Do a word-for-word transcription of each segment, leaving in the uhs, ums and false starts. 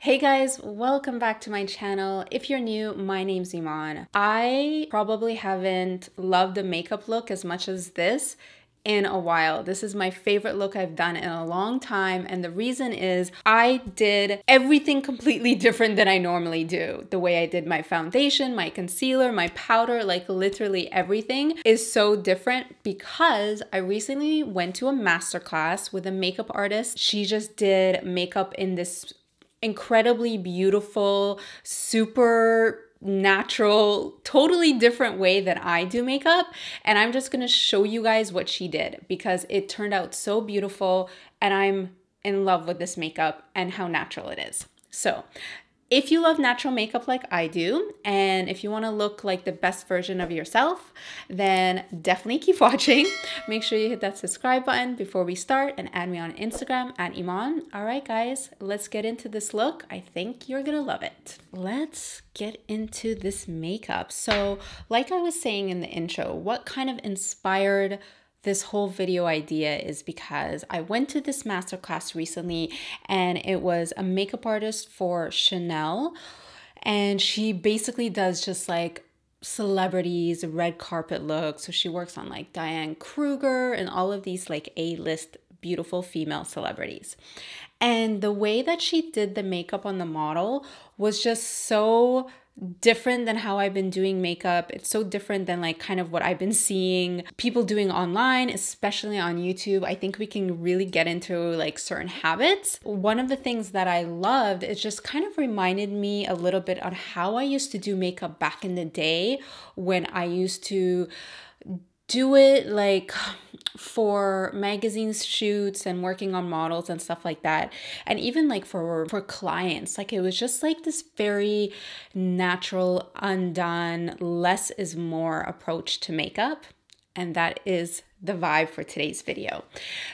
Hey guys, welcome back to my channel. If you're new, my name's Eman. I probably haven't loved the makeup look as much as this in a while. This is my favorite look I've done in a long time, and the reason is I did everything completely different than I normally do. The way I did my foundation, my concealer, my powder, like literally everything is so different because I recently went to a masterclass with a makeup artist. She just did makeup in this incredibly beautiful, super natural, totally different way that I do makeup, and I'm just gonna show you guys what she did because it turned out so beautiful and I'm in love with this makeup and how natural it is. So if you love natural makeup like I do, and if you want to look like the best version of yourself, then definitely keep watching. Make sure you hit that subscribe button before we start and add me on Instagram at Eman. All right, guys, let's get into this look. I think you're going to love it. Let's get into this makeup. So like I was saying in the intro, what kind of inspired this whole video idea is because I went to this masterclass recently, and it was a makeup artist for Chanel, and she basically does just like celebrities, red carpet looks. So she works on like Diane Kruger and all of these like A-list beautiful female celebrities. And the way that she did the makeup on the model was just so different than how I've been doing makeup. It's so different than like kind of what I've been seeing people doing online, especially on YouTube. I think we can really get into like certain habits. One of the things that I loved, it just kind of reminded me a little bit on how I used to do makeup back in the day when I used to do it like for magazines shoots and working on models and stuff like that, and even like for for clients. Like it was just like this very natural, undone, less is more approach to makeup, and that is the vibe for today's video.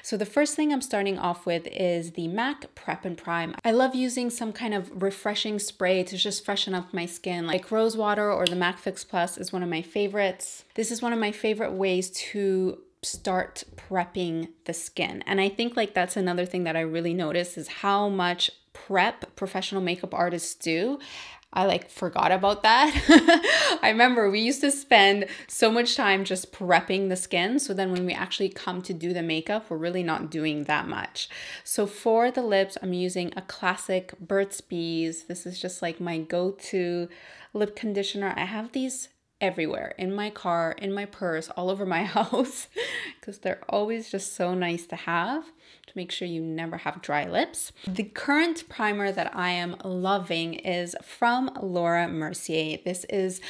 So the first thing I'm starting off with is the MAC Prep and Prime. I love using some kind of refreshing spray to just freshen up my skin. Like rose water or the MAC Fix Plus is one of my favorites. This is one of my favorite ways to start prepping the skin. And I think like that's another thing that I really noticed is how much prep professional makeup artists do. I like forgot about that. I remember we used to spend so much time just prepping the skin. So then when we actually come to do the makeup, we're really not doing that much. So for the lips, I'm using a classic Burt's Bees. This is just like my go-to lip conditioner. I have these everywhere, in my car, in my purse, all over my house, because they're always just so nice to have to make sure you never have dry lips. The current primer that I am loving is from Laura Mercier. This is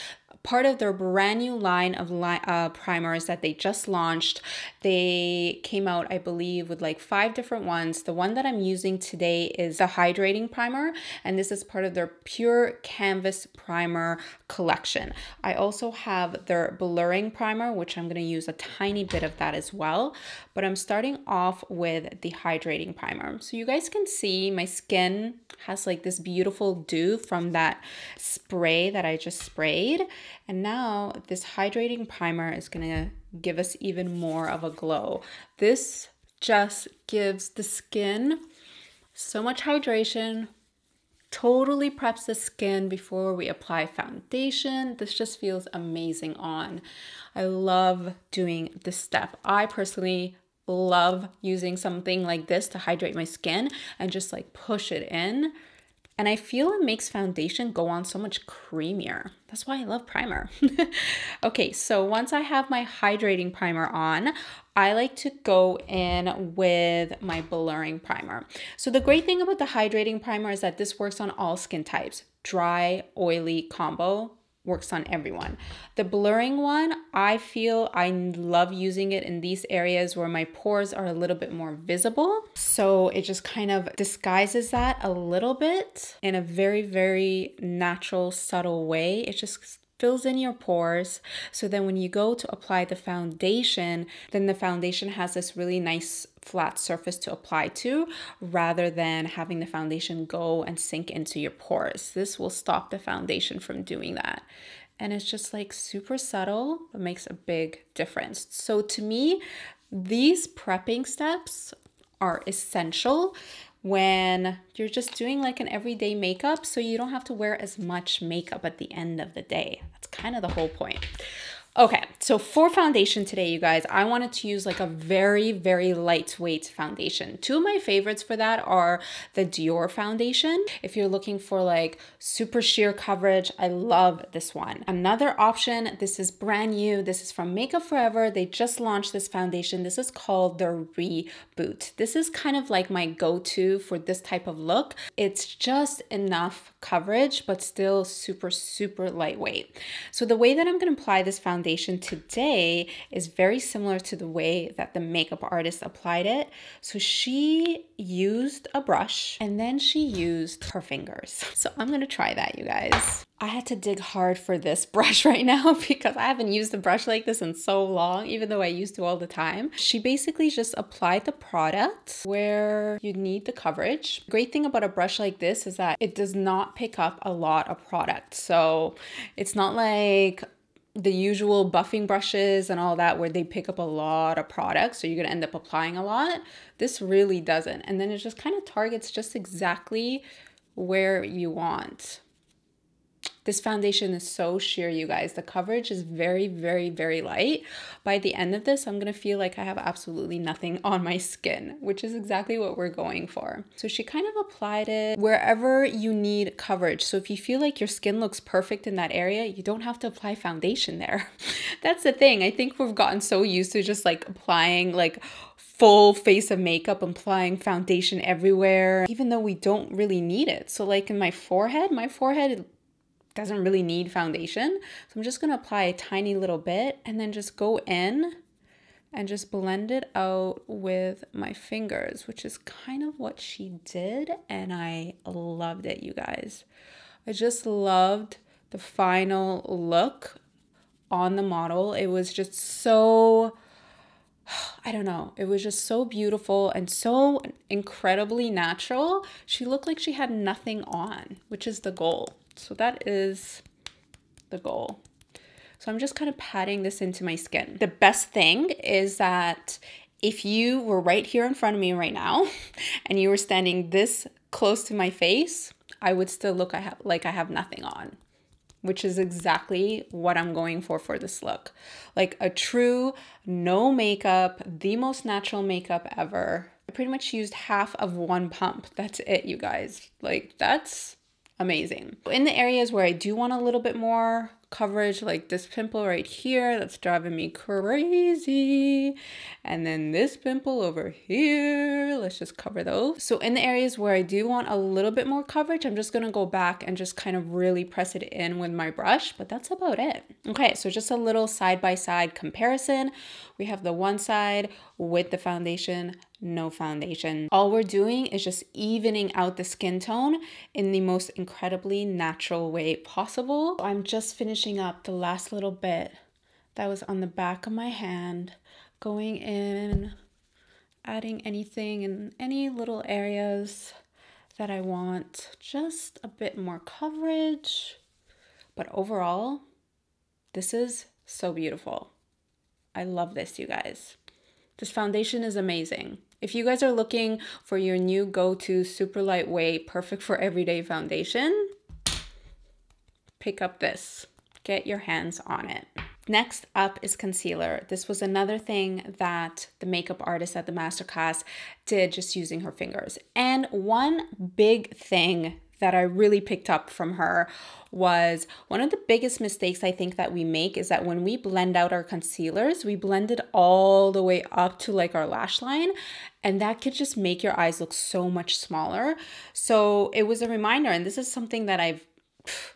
part of their brand new line of li uh, primers that they just launched. They came out, I believe, with like five different ones. The one that I'm using today is the hydrating primer, and this is part of their Pure Canvas Primer collection. I also have their blurring primer, which I'm gonna use a tiny bit of that as well, but I'm starting off with the hydrating primer. So you guys can see my skin has like this beautiful dew from that spray that I just sprayed. And now this hydrating primer is gonna give us even more of a glow. This just gives the skin so much hydration, totally preps the skin before we apply foundation. This just feels amazing on. I love doing this step. I personally love using something like this to hydrate my skin and just like push it in. And I feel it makes foundation go on so much creamier. That's why I love primer. Okay, so once I have my hydrating primer on, I like to go in with my blurring primer. So the great thing about the hydrating primer is that this works on all skin types. Dry, oily combo works on everyone. The blurring one, I feel I love using it in these areas where my pores are a little bit more visible. So it just kind of disguises that a little bit in a very, very natural, subtle way. It just fills in your pores. So then when you go to apply the foundation, then the foundation has this really nice flat surface to apply to rather than having the foundation go and sink into your pores. This will stop the foundation from doing that. And it's just like super subtle, but makes a big difference. So to me, these prepping steps are essential when you're just doing like an everyday makeup, so you don't have to wear as much makeup at the end of the day. That's kind of the whole point. Okay, so for foundation today, you guys, I wanted to use like a very, very lightweight foundation. Two of my favorites for that are the Dior foundation. If you're looking for like super sheer coverage, I love this one. Another option, this is brand new. This is from Makeup Forever. They just launched this foundation. This is called the Reboot. This is kind of like my go-to for this type of look. It's just enough coverage, but still super, super lightweight. So the way that I'm gonna apply this foundation Foundation today is very similar to the way that the makeup artist applied it. So she used a brush and then she used her fingers. So I'm gonna try that, you guys. I had to dig hard for this brush right now because I haven't used a brush like this in so long, even though I used to all the time. She basically just applied the product where you need the coverage. Great thing about a brush like this is that it does not pick up a lot of product. So it's not like the usual buffing brushes and all that where they pick up a lot of product, so you're gonna end up applying a lot. This really doesn't, and then it just kind of targets just exactly where you want. This foundation is so sheer, you guys. The coverage is very, very, very light. By the end of this, I'm gonna feel like I have absolutely nothing on my skin, which is exactly what we're going for. So she kind of applied it wherever you need coverage. So if you feel like your skin looks perfect in that area, you don't have to apply foundation there. That's the thing. I think we've gotten so used to just like applying like full face of makeup, applying foundation everywhere, even though we don't really need it. So like in my forehead, my forehead doesn't really need foundation. So I'm just gonna apply a tiny little bit and then just go in and just blend it out with my fingers, which is kind of what she did. And I loved it, you guys. I just loved the final look on the model. It was just so, I don't know, it was just so beautiful and so incredibly natural. She looked like she had nothing on, which is the goal. So that is the goal. So I'm just kind of patting this into my skin. The best thing is that if you were right here in front of me right now and you were standing this close to my face, I would still look I have, like I have nothing on, which is exactly what I'm going for for this look. Like a true no makeup, the most natural makeup ever. I pretty much used half of one pump. That's it, you guys. Like that's amazing. In the areas where I do want a little bit more coverage, like this pimple right here, that's driving me crazy. And then this pimple over here, let's just cover those. So in the areas where I do want a little bit more coverage, I'm just gonna go back and just kind of really press it in with my brush, but that's about it. Okay, so just a little side-by-side comparison. We have the one side with the foundation, no foundation. All we're doing is just evening out the skin tone in the most incredibly natural way possible. I'm just finishing up the last little bit that was on the back of my hand, going in, adding anything in any little areas that I want, just a bit more coverage. But overall, this is so beautiful. I love this, you guys. This foundation is amazing. If you guys are looking for your new go-to super lightweight, perfect for everyday foundation, pick up this. Get your hands on it. Next up is concealer. This was another thing that the makeup artist at the masterclass did, just using her fingers. And one big thing that I really picked up from her was one of the biggest mistakes I think that we make is that when we blend out our concealers, we blend it all the way up to like our lash line, and that could just make your eyes look so much smaller. So it was a reminder, and this is something that I've,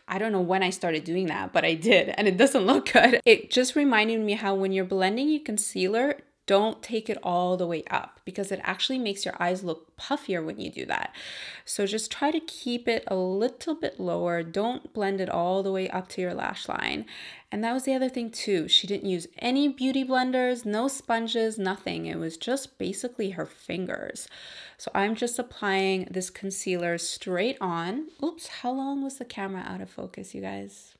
I don't know when I started doing that, but I did, and it doesn't look good. It just reminded me how when you're blending your concealer, don't take it all the way up because it actually makes your eyes look puffier when you do that. So just try to keep it a little bit lower. Don't blend it all the way up to your lash line. And that was the other thing too. She didn't use any beauty blenders, no sponges, nothing. It was just basically her fingers. So I'm just applying this concealer straight on. Oops, how long was the camera out of focus, you guys?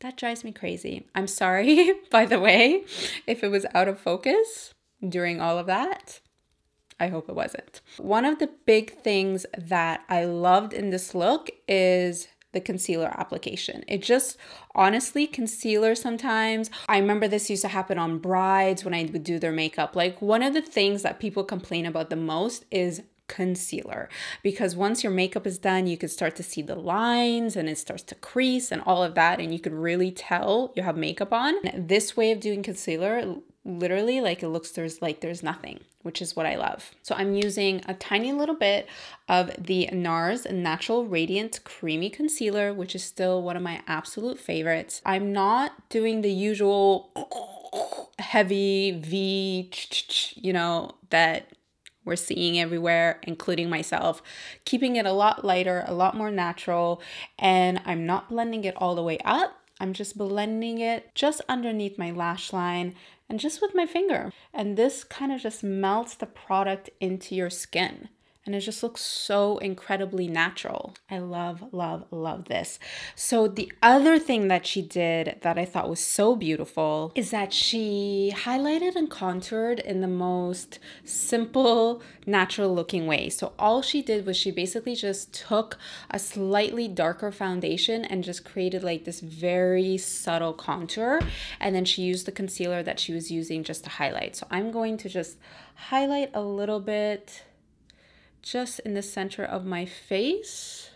That drives me crazy. I'm sorry, by the way, if it was out of focus during all of that. I hope it wasn't. One of the big things that I loved in this look is the concealer application. It just, honestly, concealer sometimes, I remember this used to happen on brides when I would do their makeup. Like, one of the things that people complain about the most is concealer, because once your makeup is done, you can start to see the lines and it starts to crease and all of that, and you could really tell you have makeup on. This way of doing concealer, literally, like, it looks there's like there's nothing, which is what I love. So I'm using a tiny little bit of the NARS Natural Radiant Creamy Concealer, which is still one of my absolute favorites. I'm not doing the usual heavy V, you know, that we're seeing everywhere, including myself, keeping it a lot lighter, a lot more natural, and I'm not blending it all the way up. I'm just blending it just underneath my lash line and just with my finger. And this kind of just melts the product into your skin. And it just looks so incredibly natural. I love, love, love this. So the other thing that she did that I thought was so beautiful is that she highlighted and contoured in the most simple, natural looking way. So all she did was she basically just took a slightly darker foundation and just created like this very subtle contour. And then she used the concealer that she was using just to highlight. So I'm going to just highlight a little bit just in the center of my face.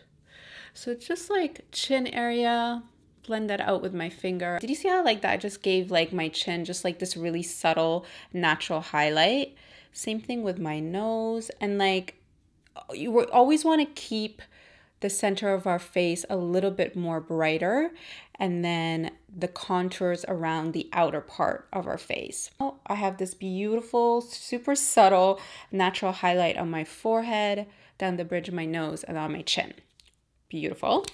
So just like chin area, blend that out with my finger. Did you see how like that? I just gave like my chin, just like this really subtle, natural highlight. Same thing with my nose. And like, you always wanna keep the center of our face a little bit more brighter, and then the contours around the outer part of our face. Oh, I have this beautiful, super subtle, natural highlight on my forehead, down the bridge of my nose, and on my chin. Beautiful.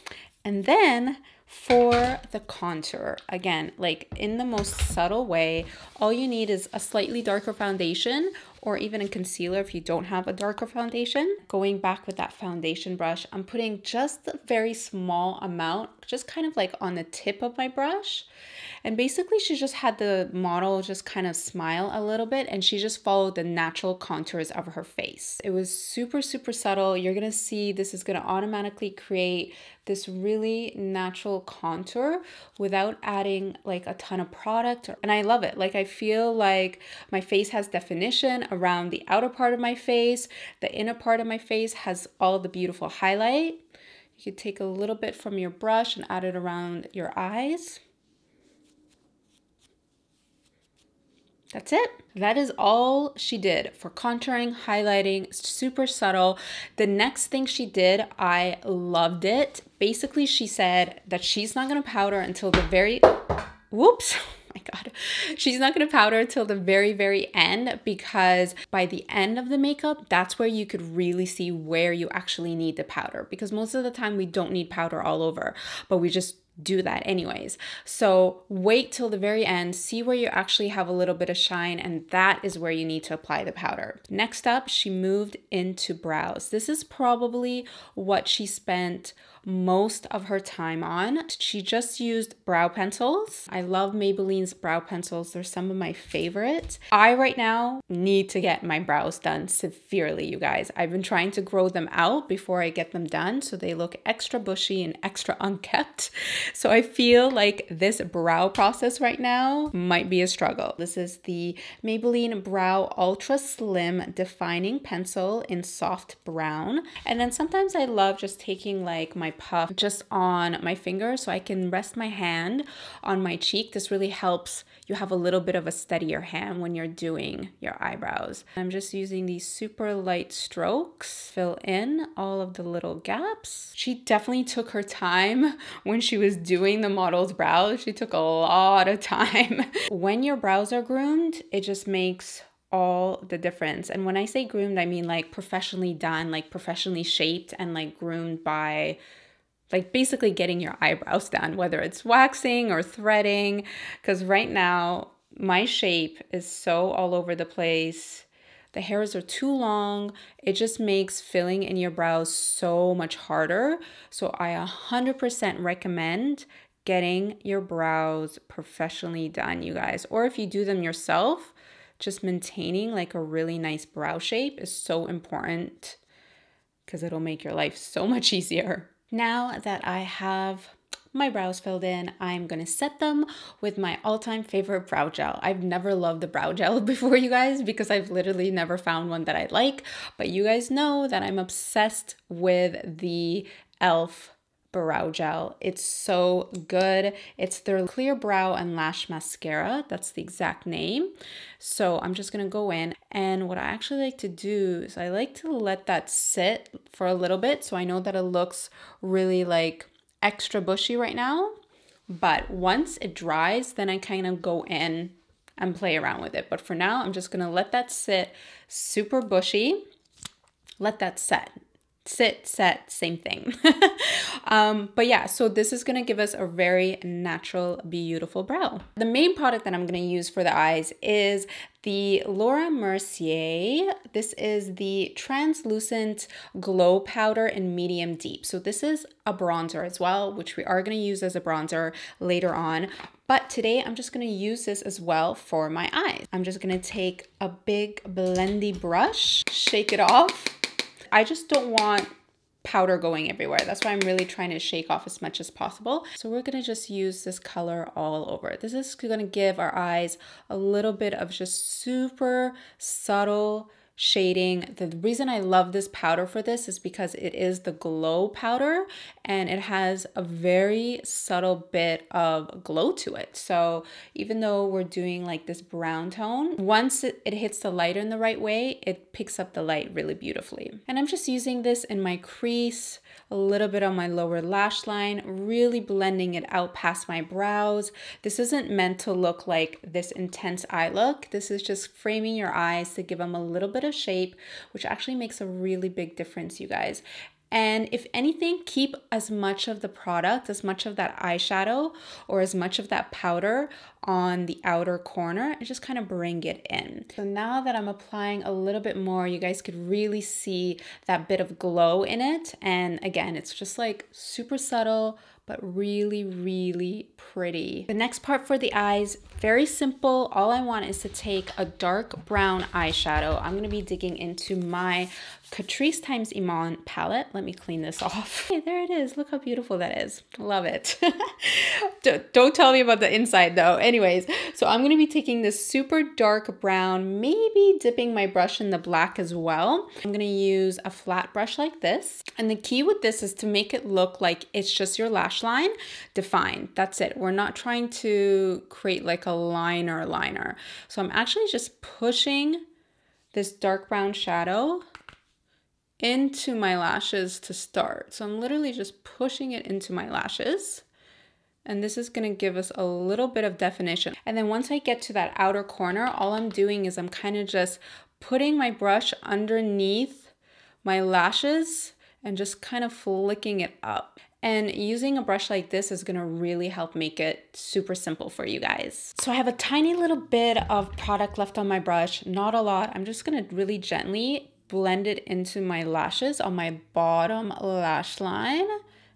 And then for the contour, again, like in the most subtle way, all you need is a slightly darker foundation, or even a concealer if you don't have a darker foundation. Going back with that foundation brush, I'm putting just a very small amount, just kind of like on the tip of my brush. And basically she just had the model just kind of smile a little bit, and she just followed the natural contours of her face. It was super, super subtle. You're gonna see this is gonna automatically create this really natural contour without adding like a ton of product. And I love it. Like, I feel like my face has definition around the outer part of my face. The inner part of my face has all the beautiful highlight. You could take a little bit from your brush and add it around your eyes. That's it. That is all she did for contouring, highlighting, super subtle. The next thing she did, I loved it. Basically, she said that she's not gonna powder until the very, whoops. My God, she's not gonna powder till the very, very end, because by the end of the makeup, that's where you could really see where you actually need the powder, because most of the time we don't need powder all over, but we just do that anyways. So wait till the very end, see where you actually have a little bit of shine, and that is where you need to apply the powder. Next up, she moved into brows. This is probably what she spent most of her time on. She just used brow pencils. I love Maybelline's brow pencils. They're some of my favorites. I right now need to get my brows done severely, you guys. I've been trying to grow them out before I get them done so they look extra bushy and extra unkempt. So I feel like this brow process right now might be a struggle. This is the Maybelline Brow Ultra Slim Defining Pencil in Soft Brown. And then sometimes I love just taking like my puff just on my finger so I can rest my hand on my cheek. This really helps you have a little bit of a steadier hand when you're doing your eyebrows. I'm just using these super light strokes, fill in all of the little gaps. She definitely took her time when she was doing the model's brows. She took a lot of time. When your brows are groomed, it just makes all the difference. And when I say groomed, I mean like professionally done, like professionally shaped, and like groomed by like basically getting your eyebrows done, whether it's waxing or threading, because right now my shape is so all over the place. The hairs are too long. It just makes filling in your brows so much harder. So I one hundred percent recommend getting your brows professionally done, you guys. Or if you do them yourself, just maintaining like a really nice brow shape is so important because it'll make your life so much easier. Now that I have my brows filled in, I'm gonna set them with my all-time favorite brow gel. I've never loved the brow gel before, you guys, because I've literally never found one that I like, but you guys know that I'm obsessed with the e l f brow gel. It's so good. It's their Clear Brow and Lash Mascara. That's the exact name. So I'm just gonna go in, and what I actually like to do is I like to let that sit for a little bit, so I know that it looks really like extra bushy right now, but once it dries, then I kind of go in and play around with it. But for now, I'm just gonna let that sit super bushy, let that set. Sit, set, same thing. um, but yeah, so this is gonna give us a very natural, beautiful brow. The main product that I'm gonna use for the eyes is the Laura Mercier. This is the Translucent Glow Powder in Medium Deep. So this is a bronzer as well, which we are gonna use as a bronzer later on. But today I'm just gonna use this as well for my eyes. I'm just gonna take a big blendy brush, shake it off. I just don't want powder going everywhere. That's why I'm really trying to shake off as much as possible. So we're gonna just use this color all over. This is gonna give our eyes a little bit of just super subtle shading. The reason I love this powder for this is because it is the glow powder and it has a very subtle bit of glow to it. So even though we're doing like this brown tone, once it, it hits the lighter in the right way, it picks up the light really beautifully. And I'm just using this in my crease, a little bit on my lower lash line, really blending it out past my brows. This isn't meant to look like this intense eye look. This is just framing your eyes to give them a little bit of shape, which actually makes a really big difference, you guys. And if anything, keep as much of the product, as much of that eyeshadow or as much of that powder on the outer corner and just kind of bring it in. So now that I'm applying a little bit more, you guys could really see that bit of glow in it. And again, it's just like super subtle, but really, really pretty. The next part for the eyes, very simple. All I want is to take a dark brown eyeshadow. I'm gonna be digging into my Catrice times Eman palette. Let me clean this off. Hey, there it is. Look how beautiful that is. Love it. don't, don't tell me about the inside though. Anyways, so I'm gonna be taking this super dark brown, maybe dipping my brush in the black as well. I'm gonna use a flat brush like this. And the key with this is to make it look like it's just your lash line defined. That's it. We're not trying to create like a liner liner. So I'm actually just pushing this dark brown shadow into my lashes to start. So I'm literally just pushing it into my lashes. And this is gonna give us a little bit of definition. And then once I get to that outer corner, all I'm doing is I'm kind of just putting my brush underneath my lashes and just kind of flicking it up. And using a brush like this is gonna really help make it super simple for you guys. So I have a tiny little bit of product left on my brush, not a lot. I'm just gonna really gently blend it into my lashes on my bottom lash line.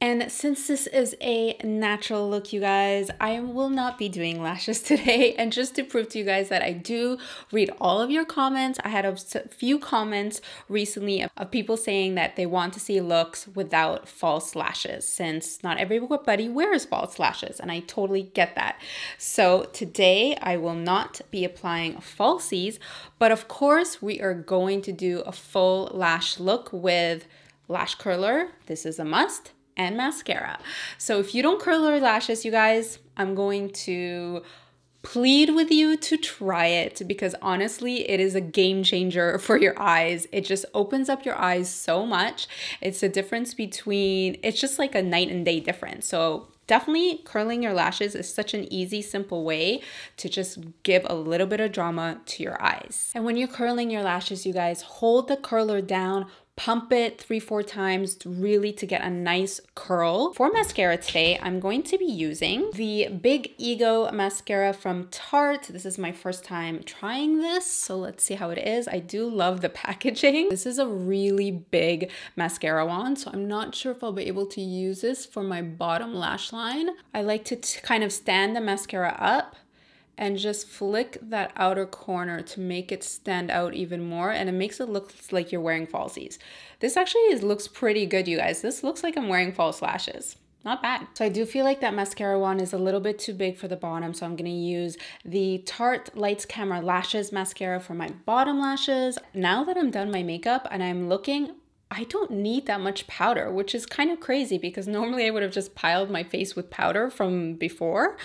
And since this is a natural look, you guys, I will not be doing lashes today. And just to prove to you guys that I do read all of your comments, I had a few comments recently of people saying that they want to see looks without false lashes, since not everybody wears false lashes, and I totally get that. So today I will not be applying falsies, but of course we are going to do a full lash look with lash curler. This is a must. And mascara. So if you don't curl your lashes, you guys, I'm going to plead with you to try it, because honestly, it is a game changer for your eyes. It just opens up your eyes so much. It's the difference between, it's just like a night and day difference. So definitely curling your lashes is such an easy, simple way to just give a little bit of drama to your eyes. And when you're curling your lashes, you guys, hold the curler down, pump it three, four times really to get a nice curl. For mascara today, I'm going to be using the Big Ego mascara from Tarte. This is my first time trying this, so let's see how it is. I do love the packaging. This is a really big mascara wand, so I'm not sure if I'll be able to use this for my bottom lash line. I like to kind of stand the mascara up and just flick that outer corner to make it stand out even more, and it makes it look like you're wearing falsies. This actually is, looks pretty good, you guys. This looks like I'm wearing false lashes. Not bad. So I do feel like that mascara one is a little bit too big for the bottom, so I'm going to use the Tarte Lights Camera Lashes mascara for my bottom lashes. Now that I'm done my makeup and I'm looking, I don't need that much powder, which is kind of crazy because normally I would have just piled my face with powder from before,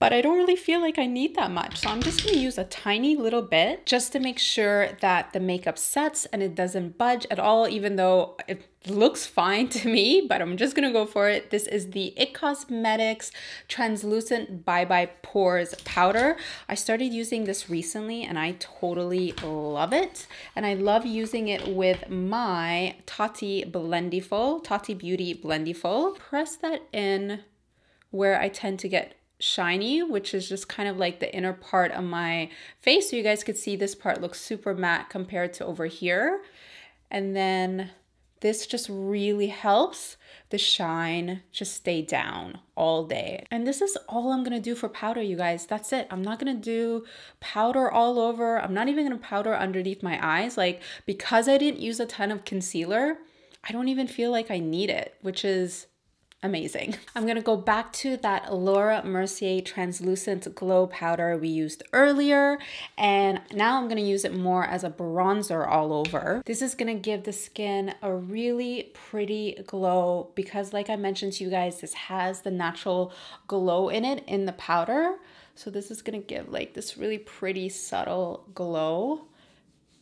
but I don't really feel like I need that much. So I'm just going to use a tiny little bit just to make sure that the makeup sets and it doesn't budge at all, even though it looks fine to me, but I'm just going to go for it. This is the It Cosmetics Translucent Bye Bye Pores Powder. I started using this recently and I totally love it. And I love using it with my Tati Blendiful, Tati Beauty Blendiful. Press that in where I tend to get shiny, which is just kind of like the inner part of my face. So you guys could see this part looks super matte compared to over here. And then this just really helps the shine just stay down all day. And this is all I'm gonna do for powder, you guys. That's it. I'm not gonna do powder all over. I'm not even gonna powder underneath my eyes. Like, because I didn't use a ton of concealer, I don't even feel like I need it, which is amazing. I'm gonna go back to that Laura Mercier Translucent Glow Powder we used earlier, and now I'm gonna use it more as a bronzer all over. This is gonna give the skin a really pretty glow because, like I mentioned to you guys, this has the natural glow in it in the powder. So this is gonna give like this really pretty subtle glow.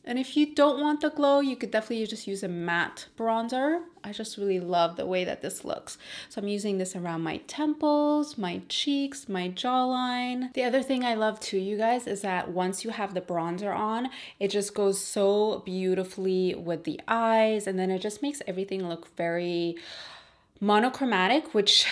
And if you don't want the glow, you could definitely just use a matte bronzer. I just really love the way that this looks. So I'm using this around my temples, my cheeks, my jawline. The other thing I love too, you guys, is that once you have the bronzer on, it just goes so beautifully with the eyes, and then it just makes everything look very monochromatic, which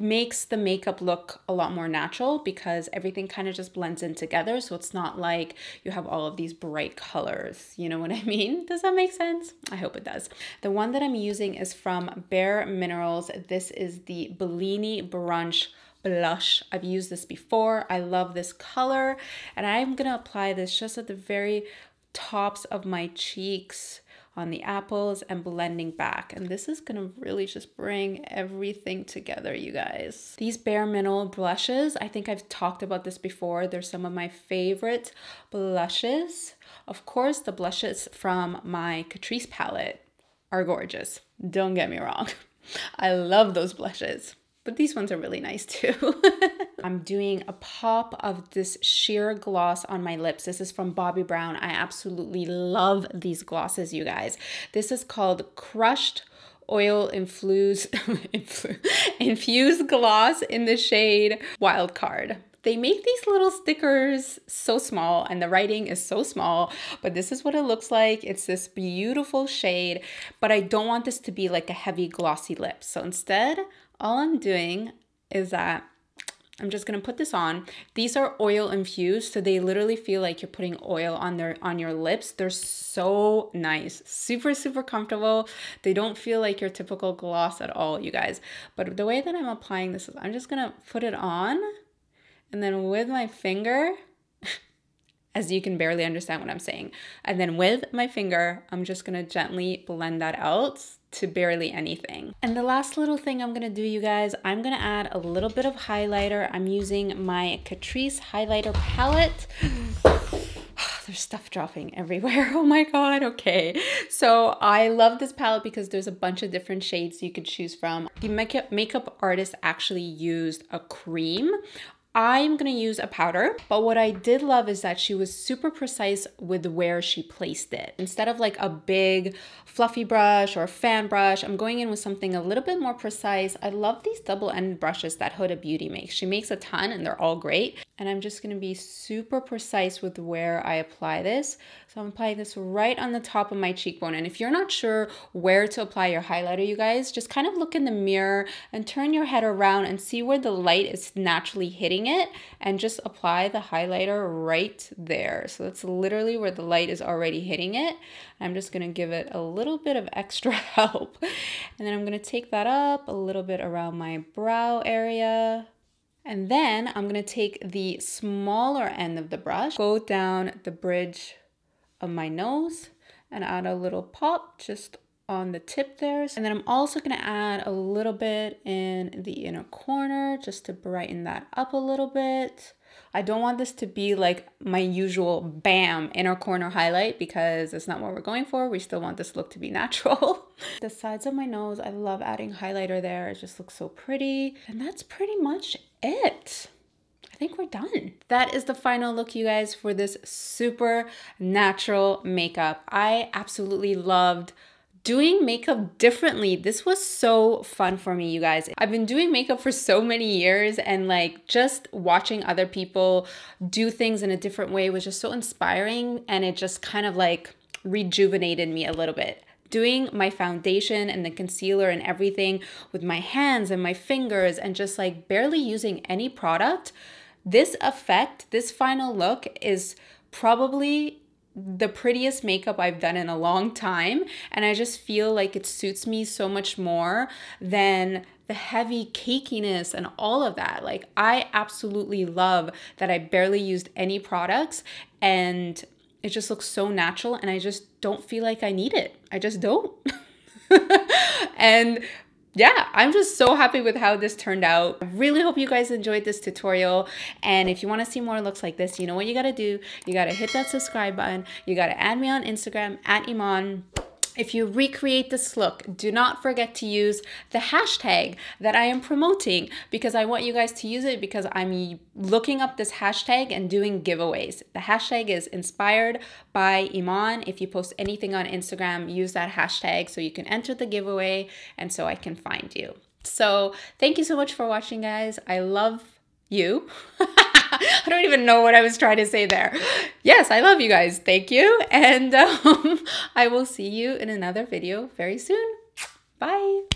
makes the makeup look a lot more natural because everything kind of just blends in together. So it's not like you have all of these bright colors. You know what I mean? Does that make sense? I hope it does. The one that I'm using is from Bare Minerals. This is the Bellini Brunch Blush. I've used this before. I love this color. And I'm going to apply this just at the very tops of my cheeks, on the apples, and blending back. And this is gonna really just bring everything together, you guys. These Bare Minerals blushes, I think I've talked about this before. They're some of my favorite blushes. Of course, the blushes from my Catrice palette are gorgeous. Don't get me wrong. I love those blushes. But these ones are really nice too. I'm doing a pop of this sheer gloss on my lips. This is from Bobbi Brown. I absolutely love these glosses, you guys. This is called Crushed Oil Infused, infused Gloss in the shade Wild Card. They make these little stickers so small and the writing is so small, but this is what it looks like. It's this beautiful shade, but I don't want this to be like a heavy glossy lip. So instead, all I'm doing is that I'm just gonna put this on. These are oil infused, so they literally feel like you're putting oil on their on your lips. They're so nice, super, super comfortable. They don't feel like your typical gloss at all, you guys. But the way that I'm applying this is I'm just gonna put it on, and then with my finger, as you can barely understand what I'm saying, and then with my finger, I'm just gonna gently blend that out to barely anything. And the last little thing I'm gonna do, you guys, I'm gonna add a little bit of highlighter. I'm using my Catrice highlighter palette. There's stuff dropping everywhere. Oh my God, okay. So I love this palette because there's a bunch of different shades you could choose from. The makeup, makeup artist actually used a cream. I'm gonna use a powder, but what I did love is that she was super precise with where she placed it. Instead of like a big fluffy brush or fan brush, I'm going in with something a little bit more precise. I love these double-ended brushes that Huda Beauty makes. She makes a ton and they're all great. And I'm just gonna be super precise with where I apply this. So I'm applying this right on the top of my cheekbone. And if you're not sure where to apply your highlighter, you guys, just kind of look in the mirror and turn your head around and see where the light is naturally hitting it, and just apply the highlighter right there. So that's literally where the light is already hitting it. I'm just gonna give it a little bit of extra help. And then I'm gonna take that up a little bit around my brow area. And then I'm gonna take the smaller end of the brush, go down the bridge of my nose and add a little pop just on the tip there. And then I'm also gonna add a little bit in the inner corner just to brighten that up a little bit. I don't want this to be like my usual bam inner corner highlight because it's not what we're going for. We still want this look to be natural. The sides of my nose, I love adding highlighter there. It just looks so pretty. And that's pretty much it. I think we're done. That is the final look, you guys, for this super natural makeup. I absolutely loved doing makeup differently. This was so fun for me, you guys. I've been doing makeup for so many years, and like just watching other people do things in a different way was just so inspiring, and it just kind of like rejuvenated me a little bit. Doing my foundation and the concealer and everything with my hands and my fingers and just like barely using any product, this effect, this final look is probably the prettiest makeup I've done in a long time, and I just feel like it suits me so much more than the heavy cakiness and all of that. Like, I absolutely love that I barely used any products and it just looks so natural, and I just don't feel like I need it. I just don't. And yeah, I'm just so happy with how this turned out. I really hope you guys enjoyed this tutorial. And if you want to see more looks like this, you know what you got to do. You got to hit that subscribe button. You got to add me on Instagram at Eman. If you recreate this look, do not forget to use the hashtag that I am promoting, because I want you guys to use it, because I'm looking up this hashtag and doing giveaways. The hashtag is inspired by Eman. If you post anything on Instagram, use that hashtag so you can enter the giveaway and so I can find you. So thank you so much for watching, guys. I love you. I don't even know what I was trying to say there. Yes, I love you guys. Thank you. And um, I will see you in another video very soon. Bye.